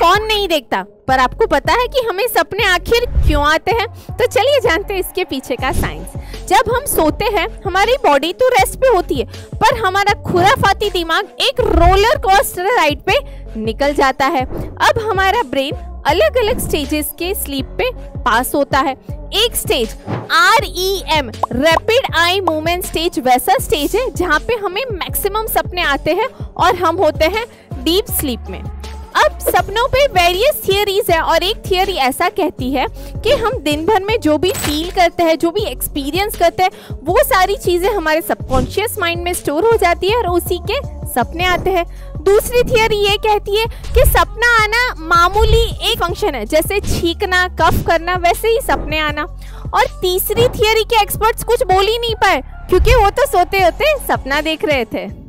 कौन नहीं देखता, पर आपको पता है कि हमें सपने आखिर क्यों आते हैं? तो चलिए जानते हैं इसके पीछे का साइंस। जब हम सोते हैं हमारी बॉडी तो रेस्ट पे होती है, पर हमारा खुराफाती दिमाग एक रोलर कोस्टर राइड पे निकल जाता है। अब हमारा ब्रेन अलग अलग स्टेजेस के स्लीप पे पास होता है। एक stage REM rapid eye movement stage वैसा स्टेज है जहाँ पे हमें मैक्सिमम सपने आते हैं और हम होते हैं डीप स्लीप में। अब सपनों पे वेरियस थियरीज है और एक थियरी ऐसा कहती है कि हम दिन भर में जो भी फील करते हैं, जो भी एक्सपीरियंस करते हैं, वो सारी चीज़ें हमारे सबकॉन्शियस माइंड में स्टोर हो जाती है और उसी के सपने आते हैं। दूसरी थियरी ये कहती है कि सपना आना मामूली एक फंक्शन है, जैसे छींकना, कफ करना, वैसे ही सपने आना। और तीसरी थियरी के एक्सपर्ट्स कुछ बोल ही नहीं पाए क्योंकि वो तो सोते होते सपना देख रहे थे।